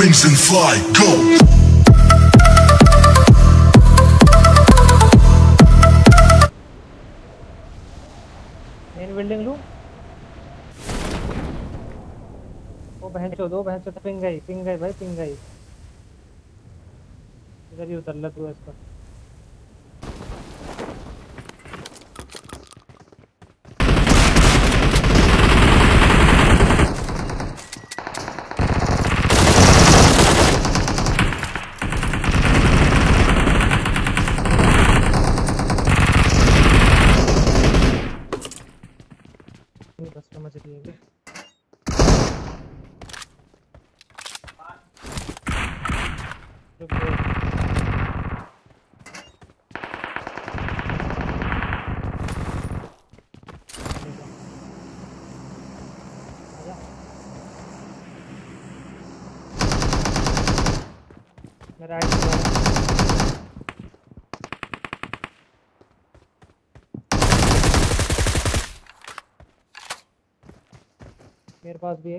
wings and fly, go. Building लू वो बहन चो पिंग गई भाई पिंग गई इधर ही उतर लग हुआ इसका मेरे पास भी है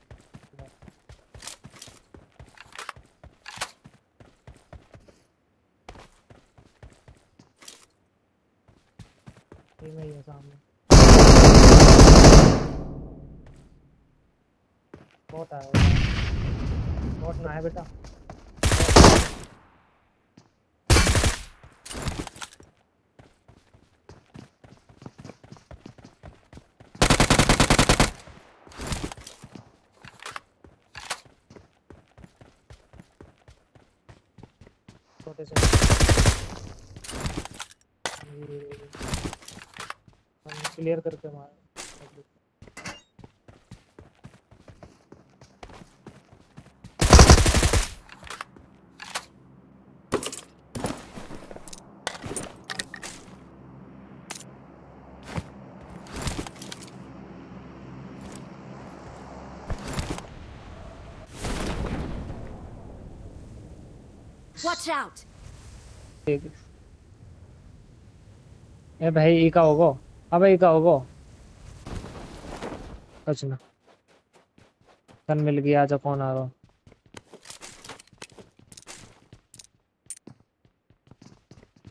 ये में है सामने बहुत आया बहुत ना है बेटा क्लियर करके मार Watch out. ए भाई ई का होगो अब ई का होगो कुछ ना तन मिल गया आजा कौन आ रहा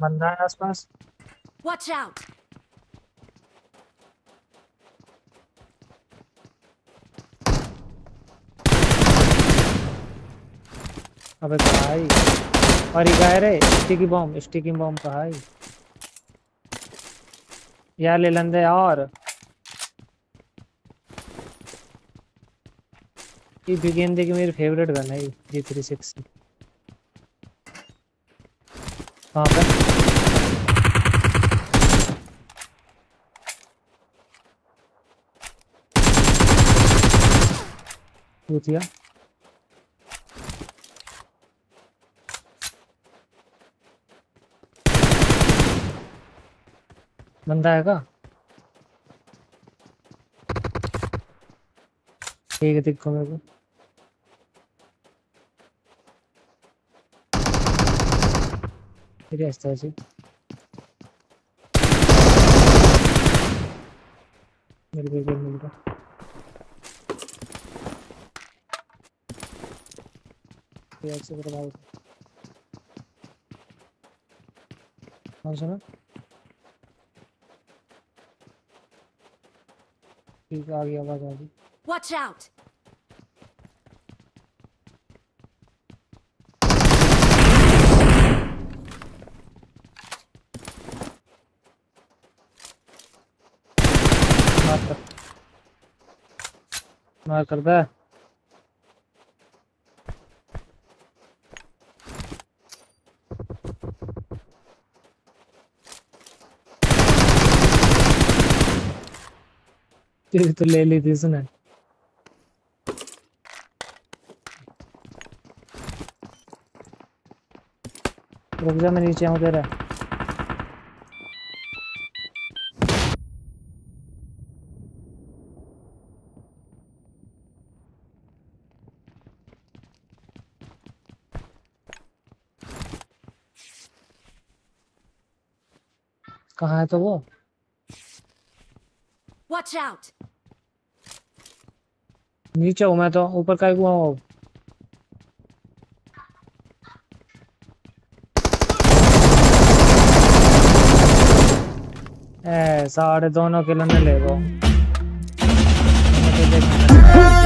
बंदा है आसपास वॉच आउट अबे भाई और ये गायर है स्टिकी बॉम्ब कहाँ है यार ले लंदे और ये भी गेंदे की मेरी फेवरेट गन है G360 कहाँ पर पूछिया बंदा है का ठीक है देखो मेरे को फिर ऐसा जी मेरे को मिल गया ये ऐसे करवाओ कौन सा ना ठीक आ गई आवाज आ गई वॉच आउट मार कर दे तेरी तो ले ली थी सुना Dobrze, my idziemy do góry. कहाँ है तो वो? Watch out. नीचे हूँ मैं तो, ऊपर का हुआ हूँ। सारे दोनों किलो में ले गो।